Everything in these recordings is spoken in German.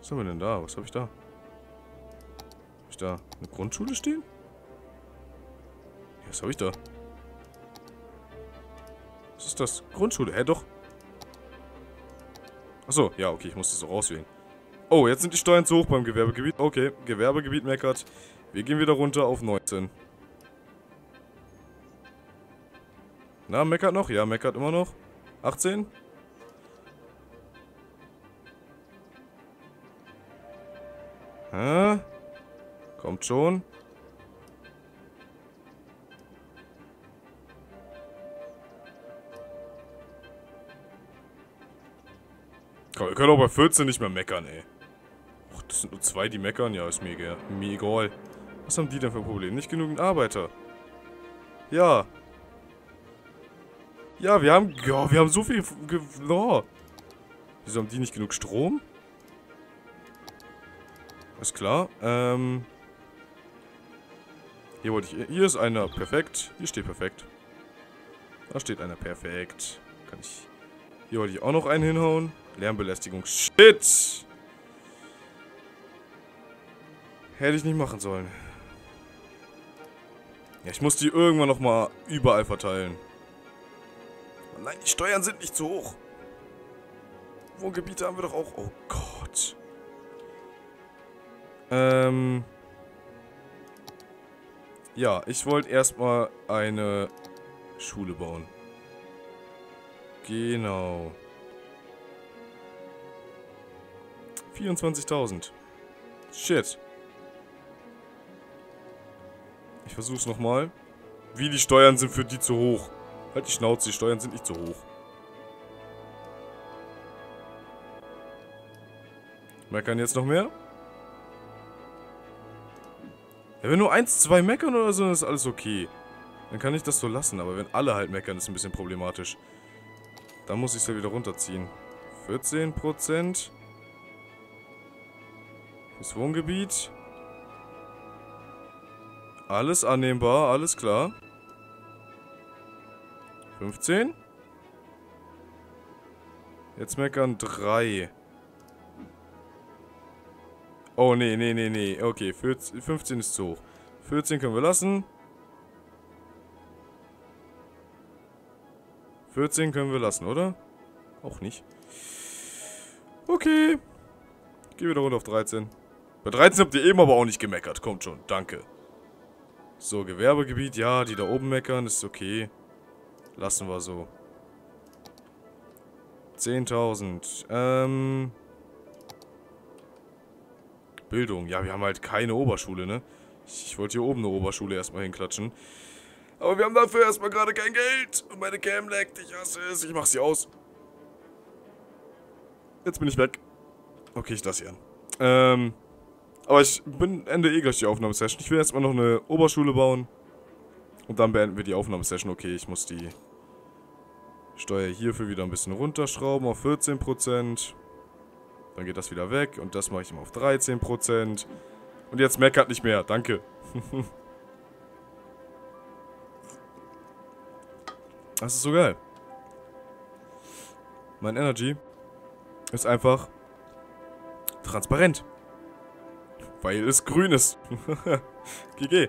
Was haben wir denn da? Was habe ich da? Habe ich da eine Grundschule stehen? Ja, was habe ich da? Was ist das? Grundschule? Hä, doch. Achso, ja, okay, ich muss das auch auswählen. Oh, jetzt sind die Steuern zu hoch beim Gewerbegebiet. Okay, Gewerbegebiet meckert. Wir gehen wieder runter auf 19. Na, meckert noch? Ja, meckert immer noch. 18? Hä? Kommt schon. Komm, wir können auch bei 14 nicht mehr meckern, ey. Och, das sind nur 2, die meckern. Ja, ist mir egal. Was haben die denn für ein Problem? Nicht genügend Arbeiter. Ja. Ja, wir haben... Ja, wir haben so viel... Oh. Wieso haben die nicht genug Strom? Alles klar. Hier wollte ich... Hier ist einer. Perfekt. Hier steht perfekt. Da steht einer. Perfekt. Kann ich... Hier wollte ich auch noch einen hinhauen. Lärmbelästigung. Shit! Hätte ich nicht machen sollen. Ja, ich muss die irgendwann nochmal überall verteilen. Nein, die Steuern sind nicht zu hoch. Wohngebiete haben wir doch auch. Oh Gott. Ja, ich wollte erstmal eine Schule bauen. Genau. 24.000. Shit. Ich versuch's nochmal. Wie, die Steuern sind für die zu hoch. Halt die Schnauze, die Steuern sind nicht so hoch. Meckern jetzt noch mehr? Ja, wenn nur 1, 2 meckern oder so, dann ist alles okay. Dann kann ich das so lassen, aber wenn alle halt meckern, ist ein bisschen problematisch. Dann muss ich es ja wieder runterziehen. 14% fürs Wohngebiet. Alles annehmbar, alles klar. 15. Jetzt meckern 3. Oh, nee, nee, nee, nee. Okay, 14, 15 ist zu hoch. 14 können wir lassen. 14 können wir lassen, oder? Auch nicht. Okay. Gehen wir da runter auf 13. Bei 13 habt ihr eben aber auch nicht gemeckert. Kommt schon, danke. So, Gewerbegebiet. Ja, die da oben meckern, ist okay. Lassen wir so. 10.000. Bildung. Ja, wir haben halt keine Oberschule, ne? Ich wollte hier oben eine Oberschule erstmal hinklatschen. Aber wir haben dafür erstmal gerade kein Geld. Und meine Cam laggt. Ich hasse es. Ich mach sie aus. Jetzt bin ich weg. Okay, ich lasse sie an. Aber ich bin Ende eh gleich die Aufnahmesession. Ich will erstmal noch eine Oberschule bauen. Und dann beenden wir die Aufnahmesession. Okay, ich muss die Steuer hierfür wieder ein bisschen runterschrauben auf 14%. Dann geht das wieder weg und das mache ich immer auf 13%. Und jetzt meckert nicht mehr. Danke. Das ist so geil. Mein Energy ist einfach transparent. Weil es grün ist. GG.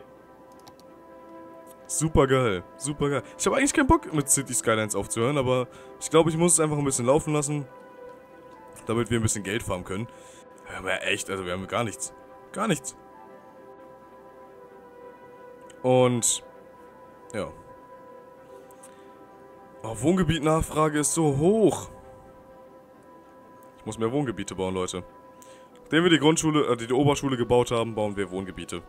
Super geil, super geil. Ich habe eigentlich keinen Bock, mit Cities Skylines aufzuhören, aber ich glaube, ich muss es einfach ein bisschen laufen lassen, damit wir ein bisschen Geld farmen können. Wir haben ja echt, also wir haben gar nichts. Gar nichts. Und, ja. Oh, Wohngebietnachfrage ist so hoch. Ich muss mehr Wohngebiete bauen, Leute. Nachdem wir die Grundschule, die Oberschule gebaut haben, bauen wir Wohngebiete.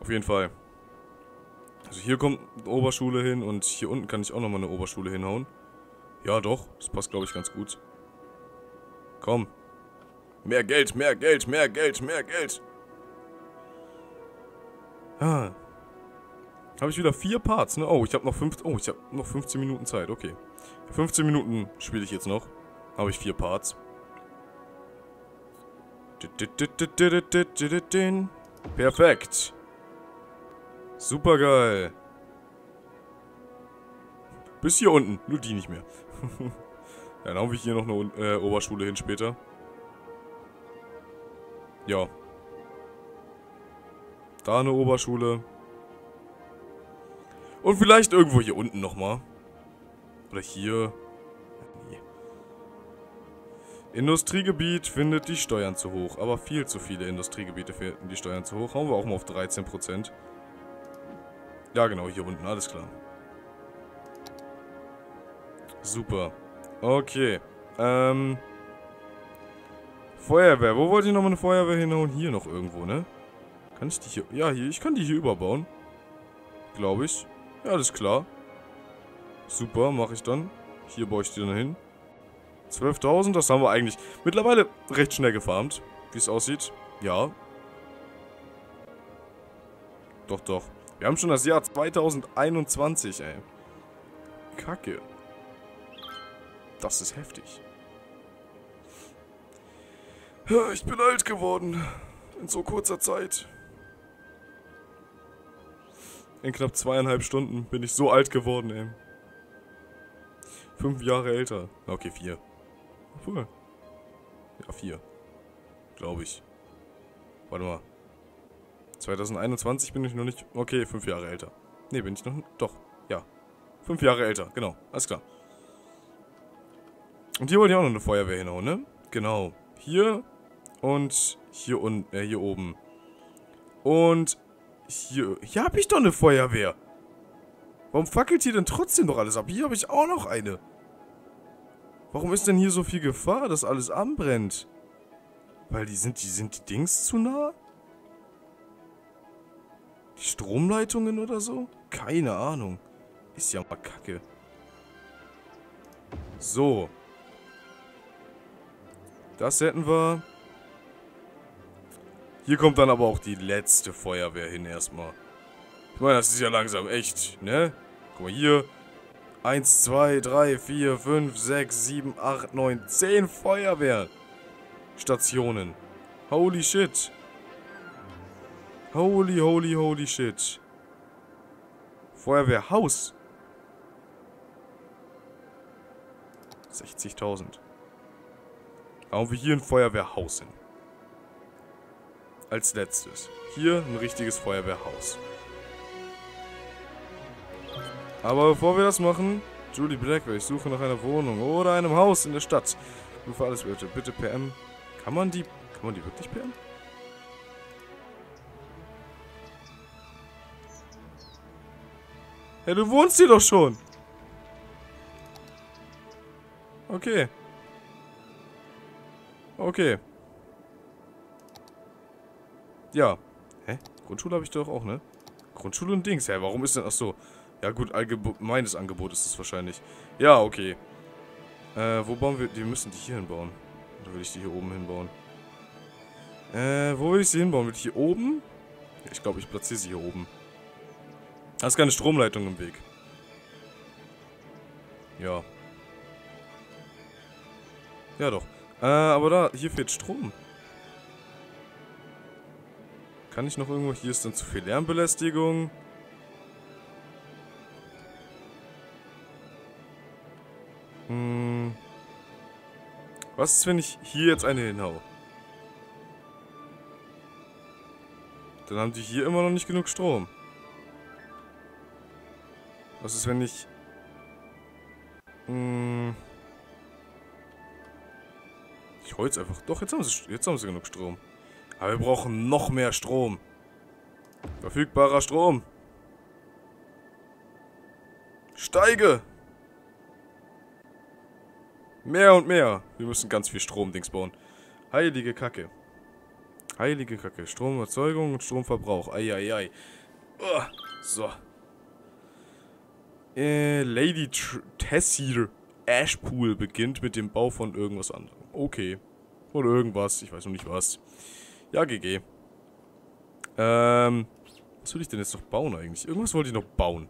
Auf jeden Fall. Also hier kommt eine Oberschule hin und hier unten kann ich auch nochmal eine Oberschule hinhauen. Ja doch, das passt glaube ich ganz gut. Komm. Mehr Geld, mehr Geld, mehr Geld, mehr Geld. Ah. Habe ich wieder 4 Parts, ne? Oh, ich habe noch 15 Minuten Zeit, okay. 15 Minuten spiele ich jetzt noch. Habe ich 4 Parts. Perfekt. Super geil. Bis hier unten. Nur die nicht mehr. Dann haben wir hier noch eine Oberschule hin später. Ja. Da eine Oberschule. Und vielleicht irgendwo hier unten nochmal. Oder hier. Nee. Industriegebiet findet die Steuern zu hoch. Aber viel zu viele Industriegebiete finden die Steuern zu hoch. Hauen wir auch mal auf 13%. Ja genau, hier unten, alles klar. Super. Okay. Feuerwehr. Wo wollte ich nochmal eine Feuerwehr hinhauen? Hier noch irgendwo, ne? Kann ich die hier... Ja, hier. Ich kann die hier überbauen. Glaube ich. Ja, alles klar. Super, mache ich dann. Hier baue ich die dann hin. 12.000, das haben wir eigentlich mittlerweile recht schnell gefarmt. Wie es aussieht. Ja. Doch, doch. Wir haben schon das Jahr 2021, ey. Kacke. Das ist heftig. Ich bin alt geworden. In so kurzer Zeit. In knapp 2,5 Stunden bin ich so alt geworden, ey. 5 Jahre älter. Okay, 4. Cool. Ja, 4. Glaube ich. Warte mal. 2021 bin ich noch nicht... Okay, 5 Jahre älter. Nee, bin ich noch... Doch, ja. 5 Jahre älter, genau. Alles klar. Und hier wollte ich auch noch eine Feuerwehr hinhauen, ne? Genau. Hier und hier unten, hier oben. Und hier... Hier habe ich doch eine Feuerwehr. Warum fackelt hier denn trotzdem noch alles ab? Hier habe ich auch noch eine. Warum ist denn hier so viel Gefahr, dass alles anbrennt? Weil die Dings zu nah? Die Stromleitungen oder so? Keine Ahnung. Ist ja mal kacke. So. Das hätten wir. Hier kommt dann aber auch die letzte Feuerwehr hin erstmal. Ich meine, das ist ja langsam echt, ne? Guck mal hier. 1, 2, 3, 4, 5, 6, 7, 8, 9, 10 Feuerwehrstationen. Holy shit. Holy, holy, holy shit. Feuerwehrhaus. 60.000. Hauen wir hier ein Feuerwehrhaus hin. Als letztes. Hier ein richtiges Feuerwehrhaus. Aber bevor wir das machen, Julie Blackwell, ich suche nach einer Wohnung oder einem Haus in der Stadt. Nur für alles bitte. Bitte PM. Kann man die wirklich PM? Hey, du wohnst hier doch schon. Okay. Okay. Ja. Hä? Grundschule habe ich doch auch, ne? Grundschule und Dings. Hä, hey, warum ist denn... Achso. Ja gut, allgemeines Angebot ist es wahrscheinlich. Ja, okay. Wo bauen wir... Wir müssen die hier hinbauen. Oder will ich die hier oben hinbauen? Wo will ich sie hinbauen? Will ich hier oben? Ich glaube, ich platziere sie hier oben. Da ist keine Stromleitung im Weg. Ja. Ja doch. Aber da, hier fehlt Strom. Kann ich noch irgendwo... Hier ist dann zu viel Lärmbelästigung. Hm. Was ist, wenn ich hier jetzt eine hinhaue? Dann haben die hier immer noch nicht genug Strom. Was ist, wenn ich... Hm. Ich hol's einfach. Doch, jetzt haben sie genug Strom. Aber wir brauchen noch mehr Strom. Verfügbarer Strom. Steige! Mehr und mehr. Wir müssen ganz viel Stromdings bauen. Heilige Kacke. Heilige Kacke. Stromerzeugung und Stromverbrauch. Eieiei. Oh, so. Lady Tessier Ashpool beginnt mit dem Bau von irgendwas anderem. Okay. Oder irgendwas. Ich weiß noch nicht was. Ja, GG. Was will ich denn jetzt noch bauen eigentlich? Irgendwas wollte ich noch bauen.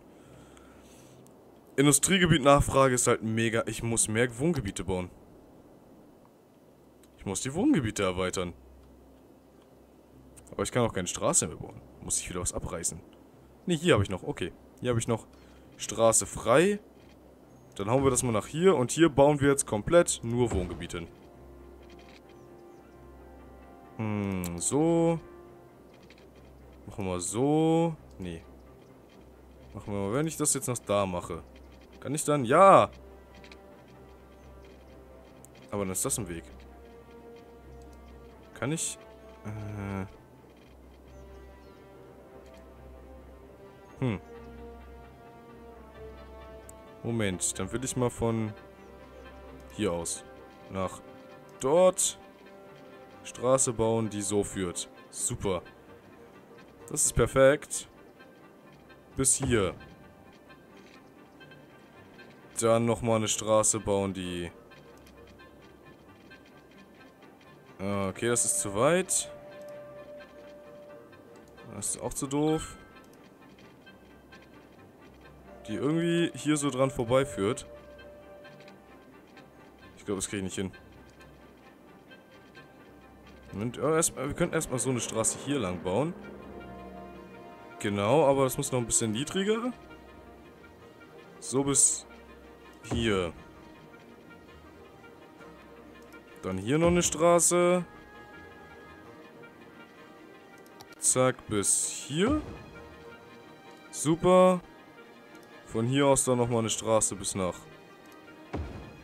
Industriegebiet-Nachfrage ist halt mega. Ich muss mehr Wohngebiete bauen. Ich muss die Wohngebiete erweitern. Aber ich kann auch keine Straße mehr bauen. Muss ich wieder was abreißen. Ne, hier habe ich noch. Okay. Hier habe ich noch Straße frei. Dann hauen wir das mal nach hier. Und hier bauen wir jetzt komplett nur Wohngebiete hin. So. Machen wir so. Nee. Machen wir mal, wenn ich das jetzt noch da mache. Kann ich dann? Ja! Aber dann ist das ein Weg. Kann ich? Moment, dann will ich mal von hier aus nach dort Straße bauen, die so führt. Super. Das ist perfekt. Bis hier. Dann nochmal eine Straße bauen, die... Okay, das ist zu weit. Das ist auch zu doof. Die irgendwie hier so dran vorbeiführt. Ich glaube, das kriege ich nicht hin. Und wir könnten erstmal so eine Straße hier lang bauen. Genau, aber das muss noch ein bisschen niedriger. So bis hier. Dann hier noch eine Straße. Zack, bis hier. Super. Von hier aus dann nochmal eine Straße bis nach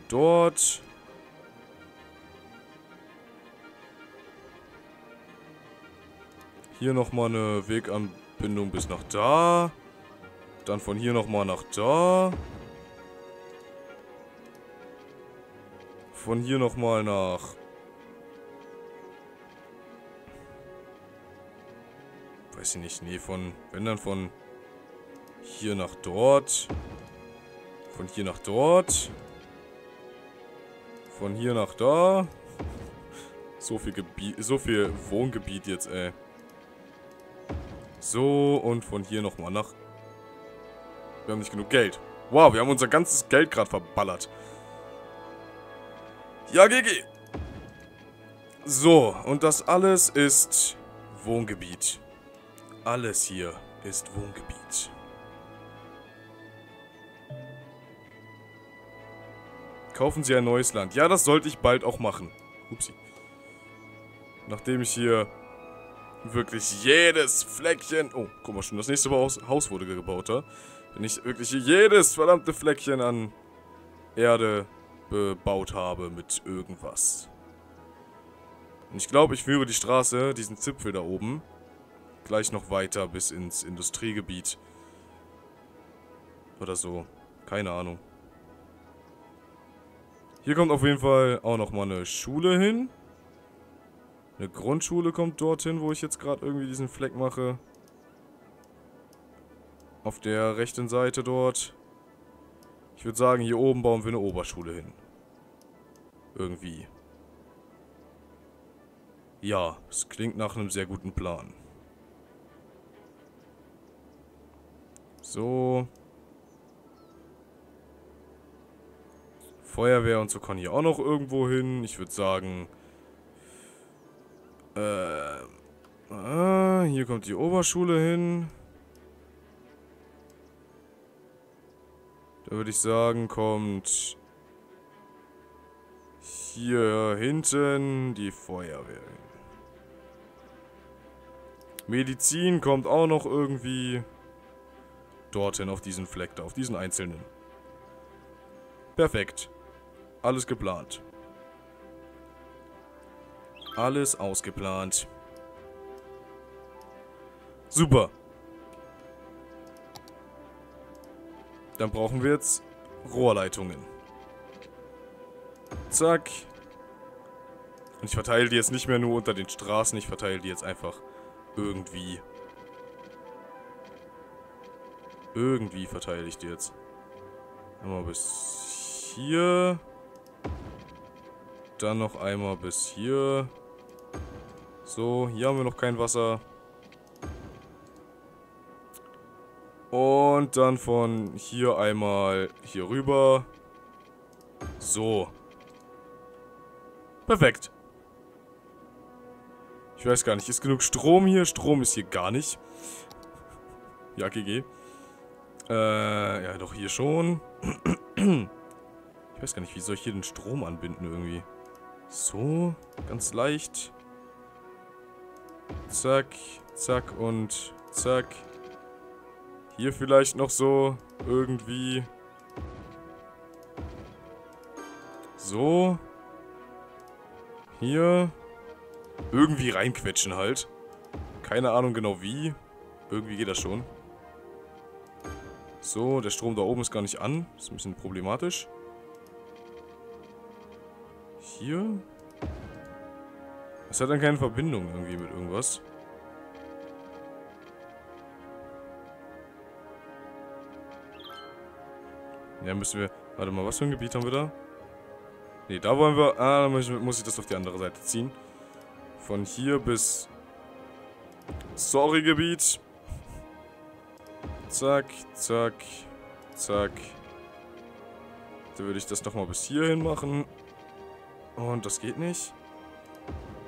dort. Hier nochmal eine Weganbindung bis nach da. Dann von hier nochmal nach da. Von hier nochmal nach... Weiß ich nicht, nee, von... Wenn dann von... Hier nach dort. Von hier nach dort. Von hier nach da. So viel Gebiet, so viel Wohngebiet jetzt, ey. So, und von hier nochmal nach... Wir haben nicht genug Geld. Wow, wir haben unser ganzes Geld gerade verballert. Ja, GG. So, und das alles ist Wohngebiet. Alles hier ist Wohngebiet. Kaufen Sie ein neues Land. Ja, das sollte ich bald auch machen. Upsi. Nachdem ich hier wirklich jedes Fleckchen... Oh, guck mal schon, das nächste Haus wurde gebaut, ja? Wenn ich wirklich jedes verdammte Fleckchen an Erde... bebaut habe mit irgendwas. Und ich glaube, ich führe die Straße, diesen Zipfel da oben, gleich noch weiter bis ins Industriegebiet. Oder so. Keine Ahnung. Hier kommt auf jeden Fall auch nochmal eine Schule hin. Eine Grundschule kommt dorthin, wo ich jetzt gerade irgendwie diesen Fleck mache. Auf der rechten Seite dort. Ich würde sagen, hier oben bauen wir eine Oberschule hin. Irgendwie. Ja, es klingt nach einem sehr guten Plan. So. Feuerwehr und so kann hier auch noch irgendwo hin. Ich würde sagen... hier kommt die Oberschule hin. Da würde ich sagen, kommt hier hinten die Feuerwehr. Medizin kommt auch noch irgendwie dorthin auf diesen Fleck da, auf diesen einzelnen. Perfekt. Alles geplant. Alles ausgeplant. Super. Dann brauchen wir jetzt Rohrleitungen. Zack. Und ich verteile die jetzt nicht mehr nur unter den Straßen, ich verteile die jetzt einfach irgendwie. Irgendwie verteile ich die jetzt. Einmal bis hier. Dann noch einmal bis hier. So, hier haben wir noch kein Wasser. Und dann von hier einmal hier rüber. So. Perfekt. Ich weiß gar nicht, ist genug Strom hier? Strom ist hier gar nicht. Ja, GG. Ja, doch hier schon. Ich weiß gar nicht, wie soll ich hier den Strom anbinden irgendwie? So, ganz leicht. Zack, zack und zack. Hier vielleicht noch so, irgendwie. So. Hier. Irgendwie reinquetschen halt. Keine Ahnung genau wie. Irgendwie geht das schon. So, der Strom da oben ist gar nicht an. Ist ein bisschen problematisch. Hier. Es hat dann keine Verbindung irgendwie mit irgendwas. Ja, müssen wir... Warte mal, was für ein Gebiet haben wir da? Ne, da wollen wir... Ah, dann muss ich das auf die andere Seite ziehen. Von hier bis... Sorry, Gebiet. Zack, zack, zack. Dann würde ich das nochmal bis hierhin machen. Und das geht nicht.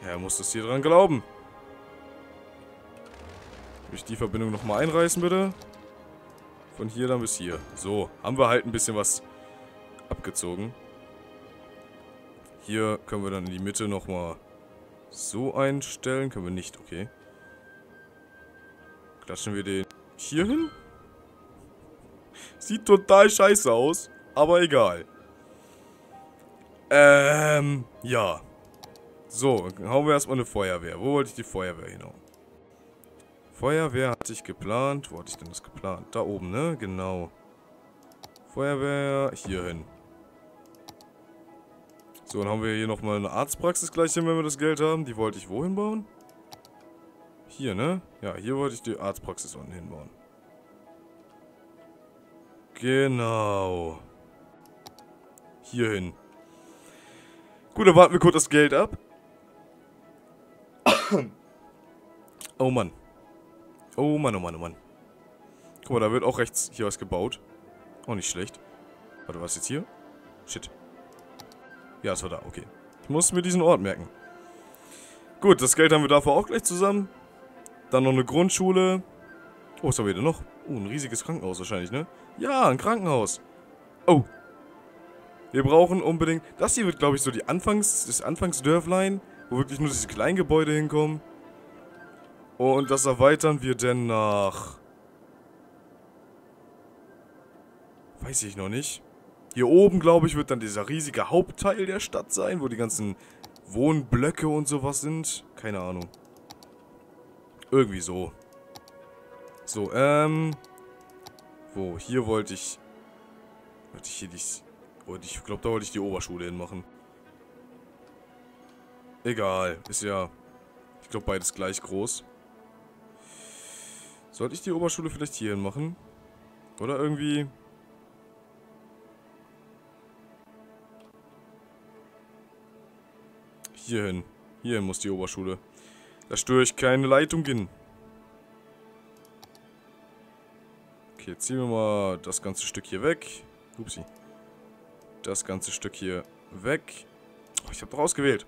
Ja, er muss das hier dran glauben. Will ich die Verbindung nochmal einreißen, bitte? Von hier dann bis hier. So, haben wir halt ein bisschen was abgezogen. Hier können wir dann in die Mitte nochmal so einstellen. Können wir nicht, okay. Klatschen wir den hier hin? Sieht total scheiße aus, aber egal. Ja. So, dann haben wir erstmal eine Feuerwehr. Wo wollte ich die Feuerwehr hinaus? Feuerwehr hatte ich geplant. Wo hatte ich denn das geplant? Da oben, ne? Genau. Feuerwehr hier hin. So, dann haben wir hier nochmal eine Arztpraxis gleich hin, wenn wir das Geld haben. Die wollte ich wohin bauen? Hier, ne? Ja, hier wollte ich die Arztpraxis unten hinbauen. Genau. Hier hin. Gut, dann warten wir kurz das Geld ab. Oh Mann. Oh Mann, oh Mann, oh Mann. Guck mal, da wird auch rechts hier was gebaut. Auch nicht schlecht. Warte, was ist jetzt hier? Shit. Ja, es war da, okay. Ich muss mir diesen Ort merken. Gut, das Geld haben wir dafür auch gleich zusammen. Dann noch eine Grundschule. Oh, was haben wir denn noch? Oh, ein riesiges Krankenhaus wahrscheinlich, ne? Ja, ein Krankenhaus. Oh. Wir brauchen unbedingt... Das hier wird, glaube ich, so die Anfangsdörflein, wo wirklich nur diese kleinen Gebäude hinkommen. Und das erweitern wir denn nach... Weiß ich noch nicht. Hier oben, glaube ich, wird dann dieser riesige Hauptteil der Stadt sein, wo die ganzen Wohnblöcke und sowas sind. Keine Ahnung. Irgendwie so. So, Wo? Hier wollte ich... Wollte ich hier die... Ich glaube, da wollte ich die Oberschule hinmachen. Egal, ist ja... Ich glaube, beides gleich groß. Sollte ich die Oberschule vielleicht hier hinmachen? Oder irgendwie... Hier hin. Hier hin muss die Oberschule. Da störe ich keine Leitung hin. Okay, ziehen wir mal das ganze Stück hier weg. Upsi. Das ganze Stück hier weg. Oh, ich habe doch ausgewählt.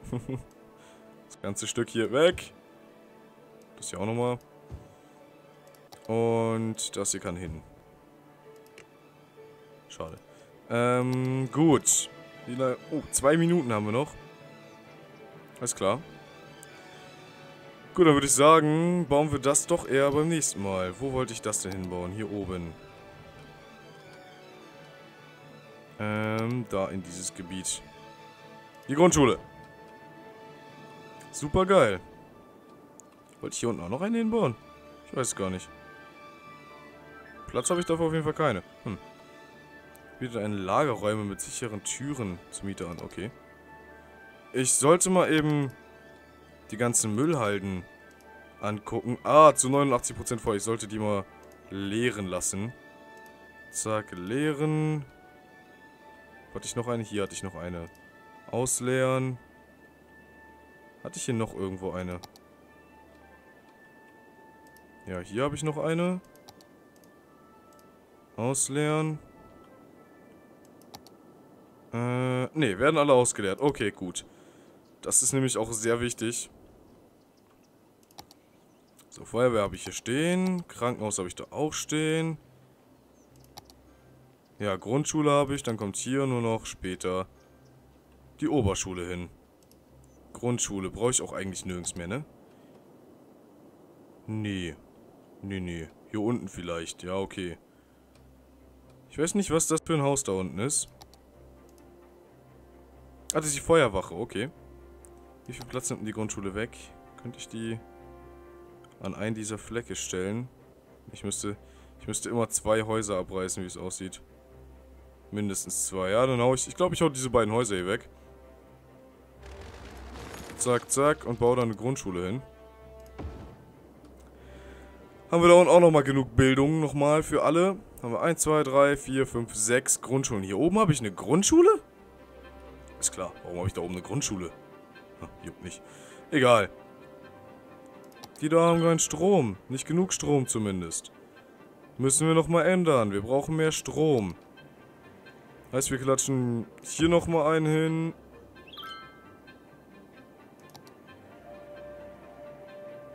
Das ganze Stück hier weg. Das hier auch nochmal. Und das hier kann hin. Schade. Gut. Oh, 2 Minuten haben wir noch. Alles klar. Gut, dann würde ich sagen, bauen wir das doch eher beim nächsten Mal. Wo wollte ich das denn hinbauen? Hier oben. Da in dieses Gebiet. Die Grundschule. Super geil. Wollte ich hier unten auch noch einen hinbauen? Ich weiß es gar nicht. Platz habe ich dafür auf jeden Fall keine. Hm. Wieder eine Lagerräume mit sicheren Türen zu Miete an. Okay. Ich sollte mal eben die ganzen Müllhalden angucken. Ah, zu 89% voll. Ich sollte die mal leeren lassen. Zack, leeren. Hatte ich noch eine? Hier hatte ich noch eine. Ausleeren. Hatte ich hier noch irgendwo eine? Ja, hier habe ich noch eine. Ausleeren. Ne, werden alle ausgeleert. Okay, gut. Das ist nämlich auch sehr wichtig. So, Feuerwehr habe ich hier stehen. Krankenhaus habe ich da auch stehen. Ja, Grundschule habe ich, dann kommt hier nur noch später die Oberschule hin. Grundschule brauche ich auch eigentlich nirgends mehr, ne? Nee. Nee, nee. Hier unten vielleicht. Ja, okay. Ich weiß nicht, was das für ein Haus da unten ist. Ah, das ist die Feuerwache. Okay. Wie viel Platz nimmt die Grundschule weg? Könnte ich die an einen dieser Flecke stellen? Ich müsste immer zwei Häuser abreißen, wie es aussieht. Mindestens zwei. Ja, dann hau ich... Ich glaube, ich hau diese beiden Häuser hier weg. Zack, zack. Und baue da eine Grundschule hin. Haben wir da unten auch nochmal genug Bildung nochmal für alle. Haben wir 1, 2, 3, 4, 5, 6 Grundschulen. Hier oben habe ich eine Grundschule? Ist klar. Warum habe ich da oben eine Grundschule? Hm, juckt nicht. Egal. Die da haben keinen Strom. Nicht genug Strom zumindest. Müssen wir nochmal ändern. Wir brauchen mehr Strom. Heißt, wir klatschen hier nochmal einen hin.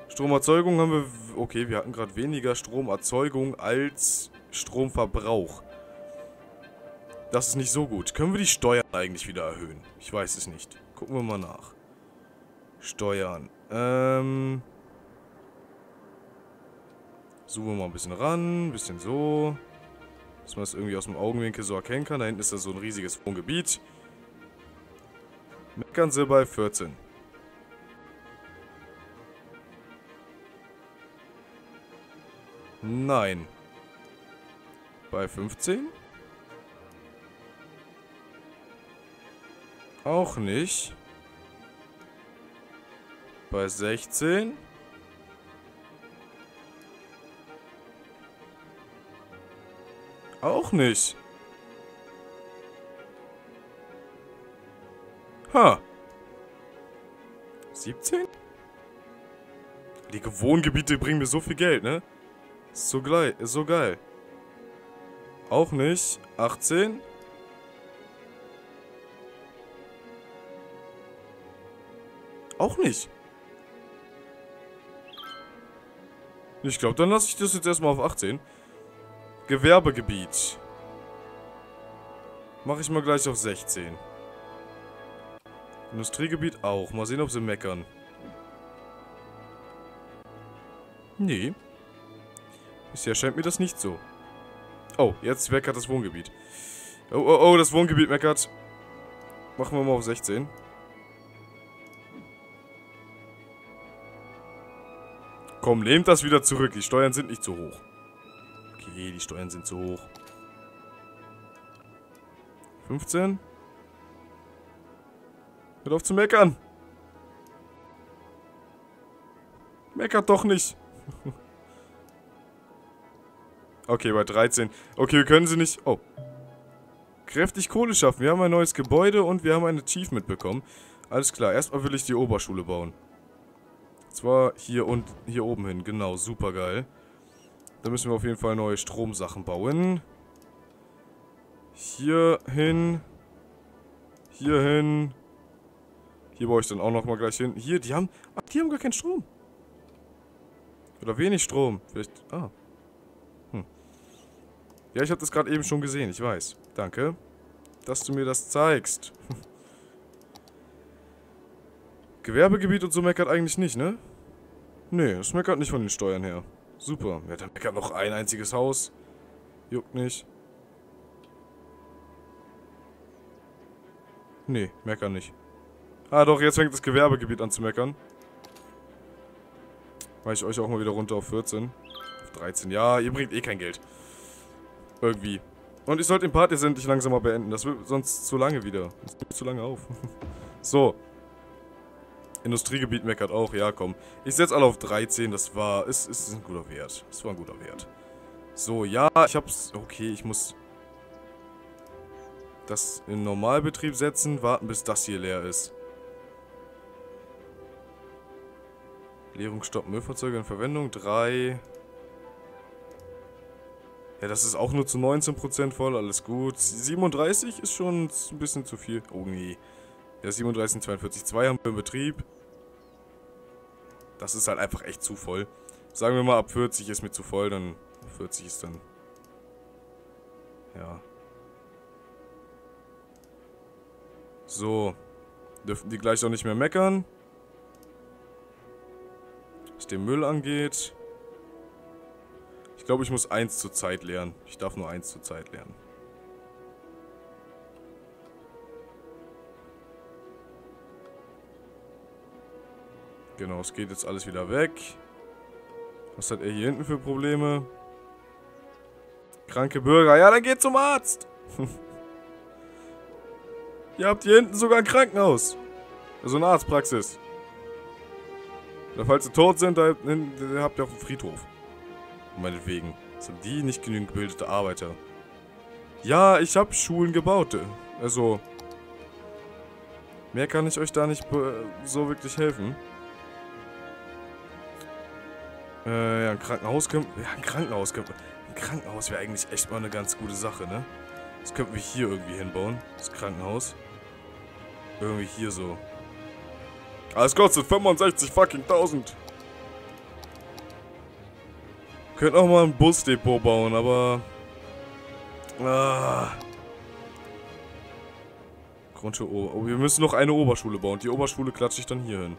Stromerzeugung haben wir... Okay, wir hatten gerade weniger Stromerzeugung als Stromverbrauch. Das ist nicht so gut. Können wir die Steuern eigentlich wieder erhöhen? Ich weiß es nicht. Gucken wir mal nach. Steuern. Zoomen wir mal ein bisschen ran. Ein bisschen so. Dass man das irgendwie aus dem Augenwinkel so erkennen kann. Da hinten ist da so ein riesiges Wohngebiet. Meckern sie bei 14. Nein. Bei 15? Auch nicht. Bei 16? Auch nicht. Ha. 17? Die Wohngebiete bringen mir so viel Geld, ne? So geil, so geil. Auch nicht. 18. Auch nicht. Ich glaube, dann lasse ich das jetzt erstmal auf 18. Gewerbegebiet. Mache ich mal gleich auf 16. Industriegebiet auch. Mal sehen, ob sie meckern. Nee. Bisher scheint mir das nicht so. Oh, jetzt meckert das Wohngebiet. Oh, oh, oh, das Wohngebiet meckert. Machen wir mal auf 16. Komm, nehmt das wieder zurück. Die Steuern sind nicht so hoch. Okay, die Steuern sind zu hoch. 15. Hört auf zu meckern. Meckert doch nicht. Okay, bei 13. Okay, wir können sie nicht... Oh. Kräftig Kohle schaffen. Wir haben ein neues Gebäude und wir haben ein Achievement bekommen. Alles klar. Erstmal will ich die Oberschule bauen. Und zwar hier und hier oben hin. Genau, super geil. Da müssen wir auf jeden Fall neue Stromsachen bauen. Hier hin. Hier hin. Hier baue ich dann auch nochmal gleich hin. Hier, die haben... Ach, die haben gar keinen Strom. Oder wenig Strom. Vielleicht... Ah. Ja, ich habe das gerade eben schon gesehen, ich weiß. Danke, dass du mir das zeigst. Gewerbegebiet und so meckert eigentlich nicht, ne? Nee, das meckert nicht von den Steuern her. Super. Ja, dann meckert noch ein einziges Haus. Juckt nicht. Nee, meckern nicht. Ah doch, jetzt fängt das Gewerbegebiet an zu meckern. Mache ich euch auch mal wieder runter auf 14. Auf 13. Ja, ihr bringt eh kein Geld. Irgendwie. Und ich sollte den Part jetzt endlich langsam mal beenden. Das wird sonst zu lange wieder. Das wird zu lange auf. So. Industriegebiet meckert auch. Ja, komm. Ich setze alle auf 13. Das war... Ist ein guter Wert. Das war ein guter Wert. So, ja. Ich hab's... Okay, ich muss... Das in Normalbetrieb setzen. Warten, bis das hier leer ist. Leerung stoppen. Müllfahrzeuge in Verwendung. 3... Ja, das ist auch nur zu 19% voll, alles gut. 37 ist schon ein bisschen zu viel. Oh, nee. Ja, 37 und 42, 2 haben wir im Betrieb. Das ist halt einfach echt zu voll. Sagen wir mal, ab 40 ist mir zu voll, dann... 40 ist dann... Ja. So. Dürften die gleich auch nicht mehr meckern. Was den Müll angeht... Ich glaube, ich muss 1 zur Zeit leeren. Ich darf nur 1 zur Zeit leeren. Genau, es geht jetzt alles wieder weg. Was hat er hier hinten für Probleme? Kranke Bürger. Ja, dann geht zum Arzt. Ihr habt hier hinten sogar ein Krankenhaus. Also eine Arztpraxis. Oder falls sie tot sind, da habt ihr auch einen Friedhof. Meinetwegen. Das sind die nicht genügend gebildete Arbeiter. Ja, ich habe Schulen gebaut. Also... Mehr kann ich euch da nicht so wirklich helfen. Ja, ein Krankenhaus können... Ja, ein Krankenhaus können... Ein Krankenhaus wäre eigentlich echt mal eine ganz gute Sache, ne? Das könnten wir hier irgendwie hinbauen. Das Krankenhaus. Irgendwie hier so. Aber es kostet 65 fucking 1000. Könnten auch mal ein Busdepot bauen, aber... Ah... Oh, wir müssen noch eine Oberschule bauen. Die Oberschule klatsche ich dann hier hin.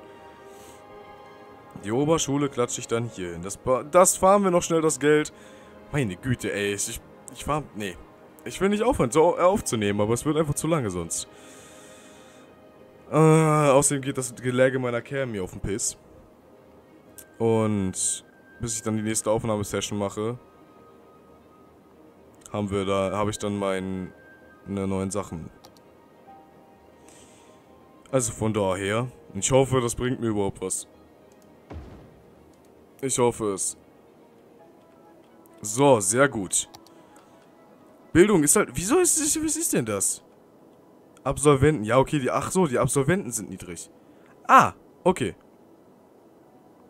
Die Oberschule klatsche ich dann hier hin. Das fahren wir noch schnell, das Geld. Meine Güte, ey. Ich fahr... Nee. Ich will nicht aufhören, so aufzunehmen, aber es wird einfach zu lange sonst. Außerdem geht das Geläge meiner Cam mir auf den Piss. Und bis ich dann die nächste Aufnahmesession mache, habe ich dann meine neuen Sachen. Also von daher. Ich hoffe, das bringt mir überhaupt was. Ich hoffe es. So, sehr gut. Bildung ist halt... Wieso ist das... Was ist denn das? Absolventen. Ja, okay, ach so, die Absolventen sind niedrig. Ah, okay.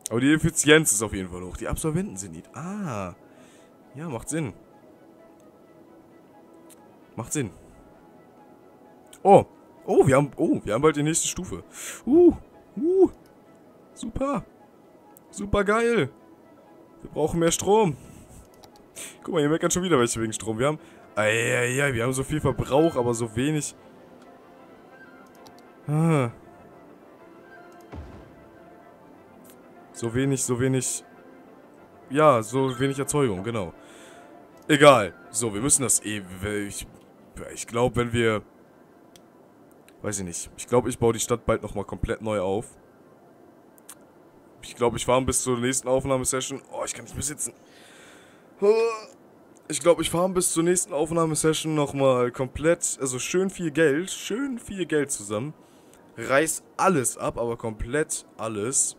Aber die Effizienz ist auf jeden Fall hoch. Die Absolventen sind niedrig. Ah. Ja, macht Sinn. Macht Sinn. Oh. Oh, wir haben bald die nächste Stufe. Super. Super geil. Wir brauchen mehr Strom. Guck mal, hier meckern schon wieder welche wegen Strom. Wir haben so viel Verbrauch, aber so wenig. Ah. So wenig. Ja, so wenig Erzeugung, genau. Egal. So, wir müssen das eh... Ich glaube, wenn wir... Weiß ich nicht. Ich glaube, ich baue die Stadt bald nochmal komplett neu auf. Ich glaube, ich fahre bis zur nächsten Aufnahmesession. Oh, ich kann nicht mehr sitzen. Ich glaube, ich fahre bis zur nächsten Aufnahmesession nochmal komplett, also schön viel Geld zusammen. Reiß alles ab, aber komplett alles.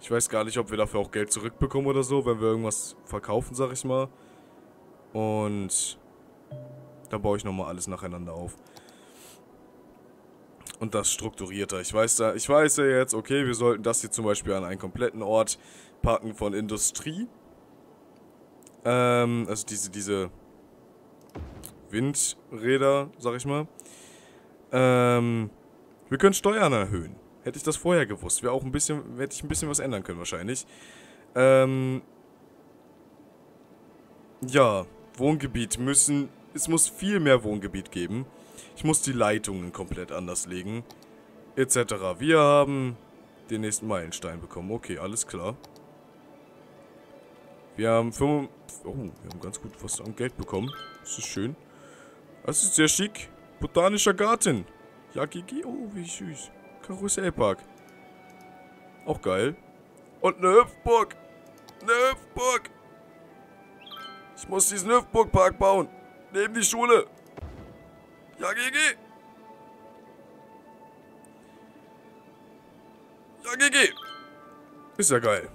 Ich weiß gar nicht, ob wir dafür auch Geld zurückbekommen oder so, wenn wir irgendwas verkaufen, sag ich mal. Und da baue ich nochmal alles nacheinander auf. Und das strukturierter. Ich weiß ja jetzt, okay, wir sollten das hier zum Beispiel an einen kompletten Ort packen von Industrie. Also diese Windräder, sag ich mal. Wir können Steuern erhöhen. Hätte ich das vorher gewusst. Hätte ich ein bisschen was ändern können wahrscheinlich. Ja, Wohngebiet müssen... Es muss viel mehr Wohngebiet geben. Ich muss die Leitungen komplett anders legen. Etc. Wir haben den nächsten Meilenstein bekommen. Okay, alles klar. Wir haben wir haben ganz gut was an Geld bekommen. Das ist schön. Das ist sehr schick. Botanischer Garten. Ja, Gigi. Oh, wie süß. Karussellpark. Auch geil. Und eine Hüpfburg. Eine Hüpfburg. Ich muss diesen Hüpfburgpark bauen. Neben die Schule. Ja, Gigi. Ja, Gigi. Ist ja geil.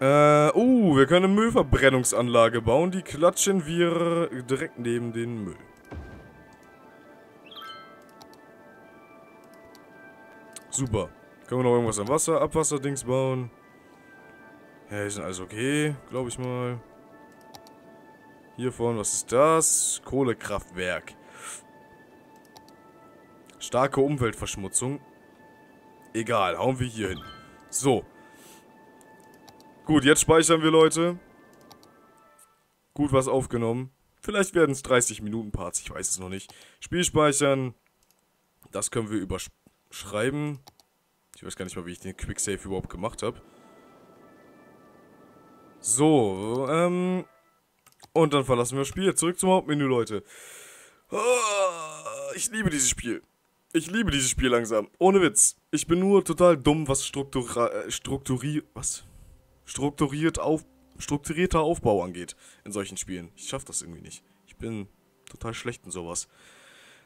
Wir können eine Müllverbrennungsanlage bauen. Die klatschen wir direkt neben den Müll. Super. Können wir noch irgendwas am Wasser, Abwasserdings bauen? Ja, ist alles okay, glaube ich mal. Hier vorne, was ist das? Kohlekraftwerk. Starke Umweltverschmutzung. Egal, hauen wir hier hin. So. Gut, jetzt speichern wir, Leute. Gut was aufgenommen. Vielleicht werden es 30-Minuten-Parts, ich weiß es noch nicht. Spiel speichern. Das können wir überschreiben. Ich weiß gar nicht mal, wie ich den Quicksave überhaupt gemacht habe. So, und dann verlassen wir das Spiel. Zurück zum Hauptmenü, Leute. Oh, ich liebe dieses Spiel. Ich liebe dieses Spiel langsam. Ohne Witz. Ich bin nur total dumm, was strukturierter Aufbau angeht in solchen Spielen. Ich schaff das irgendwie nicht. Ich bin total schlecht in sowas.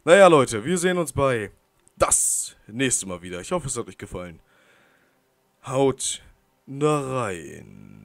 Naja, Leute, wir sehen uns bei das nächste Mal wieder. Ich hoffe, es hat euch gefallen. Haut rein.